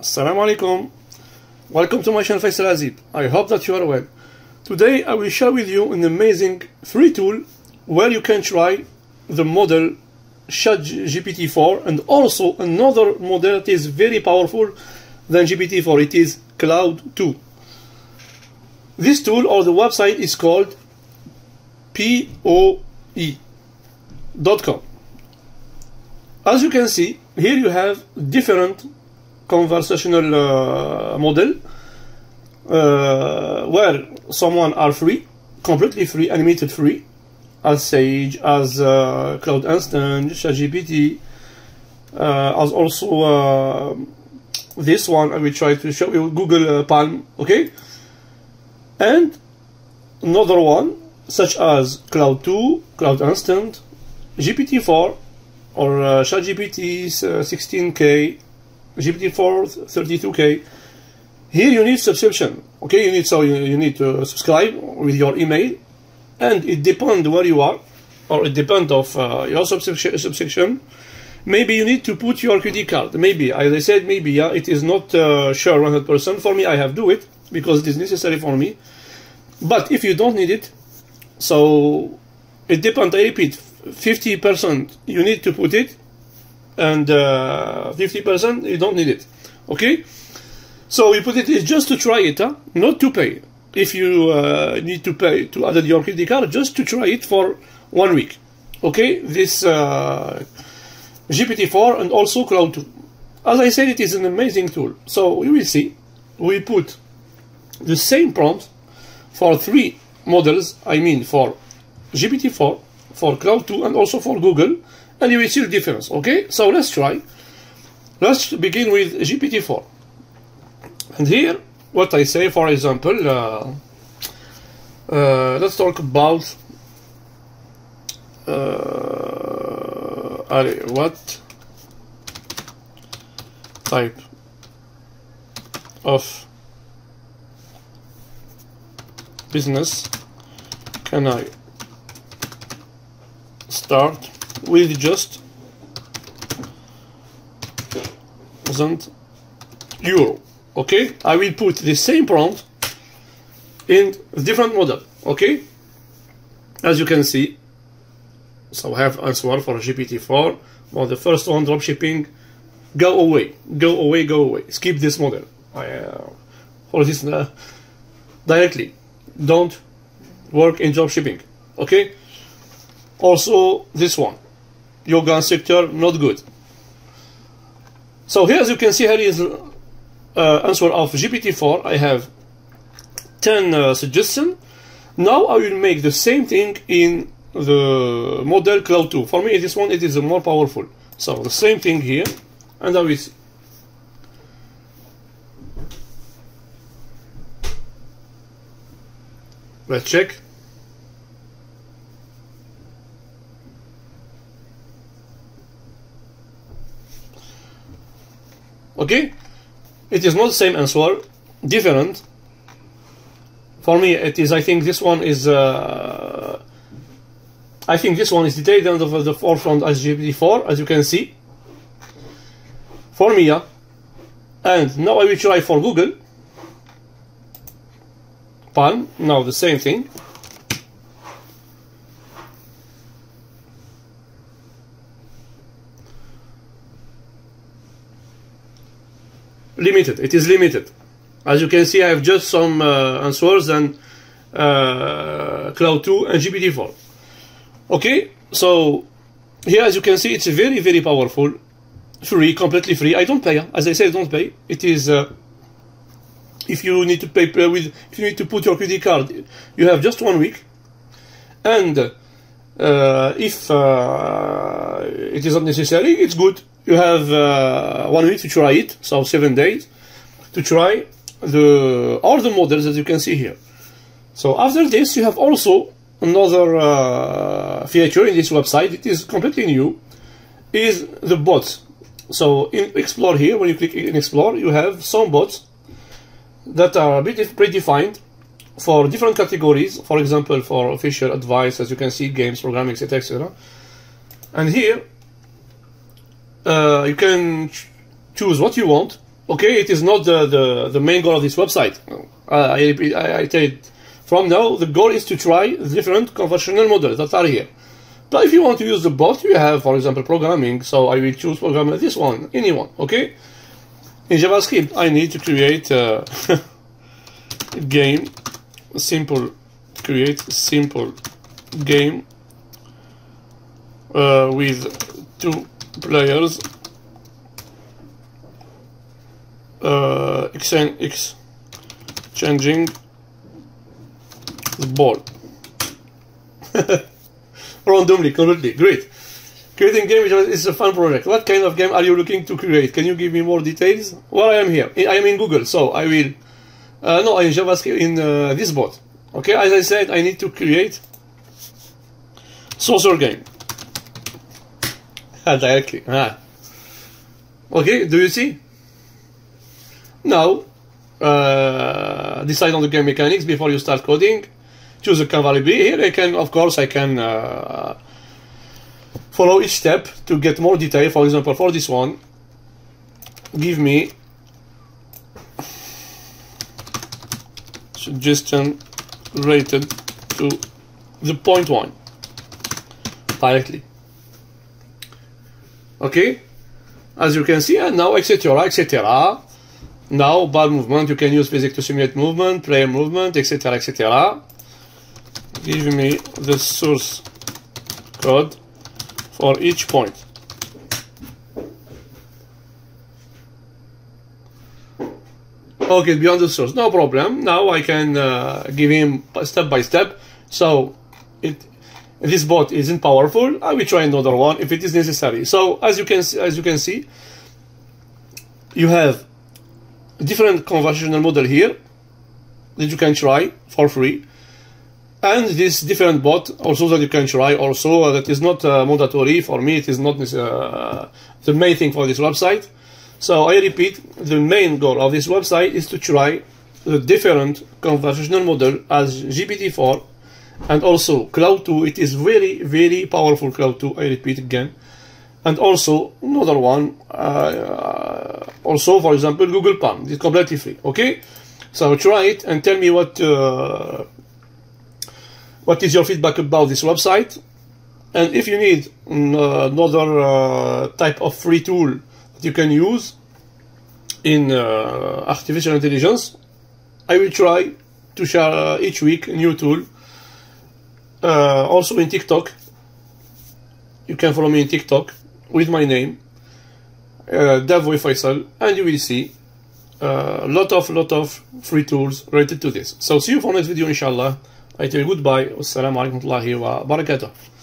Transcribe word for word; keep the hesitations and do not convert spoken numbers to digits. Assalamu alaikum. Welcome to my channel Faycal Azib. I hope that you are well. Today I will share with you an amazing free tool where you can try the model ChatGPT four and also another model that is very powerful than G P T four. It is Claude two. This tool or the website is called P O E dot com. As you can see, here you have different conversational uh, model uh, where someone are free, completely free, animated free, as Sage, as uh, Claude Instant, ChatGPT, uh, as also uh, this one I will try to show you, Google uh, Palm, okay, and another one such as Claude two, Claude Instant, G P T four, or uh, ChatGPT uh, sixteen K, G P T four thirty-two K. Here you need subscription, okay? You need so you, you need to subscribe with your email, and it depends where you are, or it depends of uh, your subscription. Subscription. Maybe you need to put your credit card. Maybe, as I said, maybe yeah, it is not uh, sure one hundred percent. For me, I have do it because it is necessary for me. But if you don't need it, so it depends. I repeat, fifty percent you need to put it. And fifty percent, uh, you don't need it, okay? So you put it is just to try it, huh? Not to pay. If you uh, need to pay to add your credit card, just to try it for one week, okay? This uh, G P T four and also Claude two. As I said, it is an amazing tool. So you will see, we put the same prompt for three models. I mean, for G P T four, for Claude two, and also for Google. And you will see the difference, okay? So let's try. Let's begin with G P T four. And here, what I say, for example, uh, uh, let's talk about uh, what type of business can I start with just one thousand euro, okay? I will put the same prompt in different model, okay? As you can see, so I have answer for G P T four. Well, the first one, drop shipping, go away, go away, go away. Skip this model. I, uh, for this uh, directly, don't work in drop shipping, okay? Also this one. Yoga sector, not good. So here, as you can see, here is uh, answer of G P T four. I have ten uh, suggestions. Now I will make the same thing in the model Claude two. For me, this one, it is more powerful. So the same thing here, and I will see. Let's check. Okay, it is not the same answer, different. For me, it is. I think this one is. Uh, I think this one is detailed and of the forefront as G P T four, as you can see. For me, yeah. And now I will try for Google Palm. Now the same thing. Limited. It is limited. As you can see, I have just some uh, answers and uh, Claude two and G P T four. Okay, so here, as you can see, it's very, very powerful. Free, completely free. I don't pay. As I said, I don't pay. It is uh, if you need to pay with, if you need to put your credit card, you have just one week. And uh, if uh, it is not necessary, it's good. You have uh, one week to try it, so seven days to try the all the models that you can see here. So after this, you have also another uh, feature in this website. It is completely new. Is the bots. So in Explore here, when you click in Explore, you have some bots that are predefined for different categories. For example, for official advice, as you can see, games, programming, et cetera, et cetera. And here. Uh, you can ch choose what you want, Okay, it is not the, the, the main goal of this website. Uh, I, I, I tell it from now, the goal is to try different conversational models that are here. But if you want to use the bot, you have, for example, programming. So I will choose programming, this one, anyone, okay? In JavaScript, I need to create a game, simple, create simple game uh, with two players. Uh, exchanging the ball randomly, completely. Great. Creating game is a fun project. What kind of game are you looking to create? Can you give me more details? Well, I am here. I am in Google, so I will. Uh, no, in JavaScript, in uh, this bot. Okay, as I said, I need to create saucer game. Ah, directly. Ah. Okay, do you see? Now, uh, decide on the game mechanics before you start coding. Choose a Canva library. Here I can, of course, I can uh, follow each step to get more detail. For example, for this one, give me suggestion rated to the point one directly. Okay, as you can see, and now et cetera et cetera. Now, ball movement, you can use physics to simulate movement, player movement, et cetera, et cetera. Give me the source code for each point. Okay, beyond the source, no problem. Now I can uh, give him step by step. So, it this bot isn't powerful. I will try another one if it is necessary. So, as you can as you can see, you have different conversational model here that you can try for free, and this different bot also that you can try also uh, that is not uh, mandatory for me. It is not uh, the main thing for this website. So I repeat, the main goal of this website is to try the different conversational model as G P T four and also Claude two. It is very very powerful, Claude two, I repeat again. And also another one, uh, also for example Google Palm, it's completely free. Okay, so try it and tell me what uh, what is your feedback about this website. And if you need another uh, type of free tool that you can use in uh, artificial intelligence, I will try to share each week a new tool. Uh, also in TikTok, you can follow me in TikTok with my name, uh, Devway Faisal, and you will see a uh, lot of, lot of free tools related to this. So see you for next video, inshallah. I tell you goodbye. Wassalamu alaikum wa barakatuh.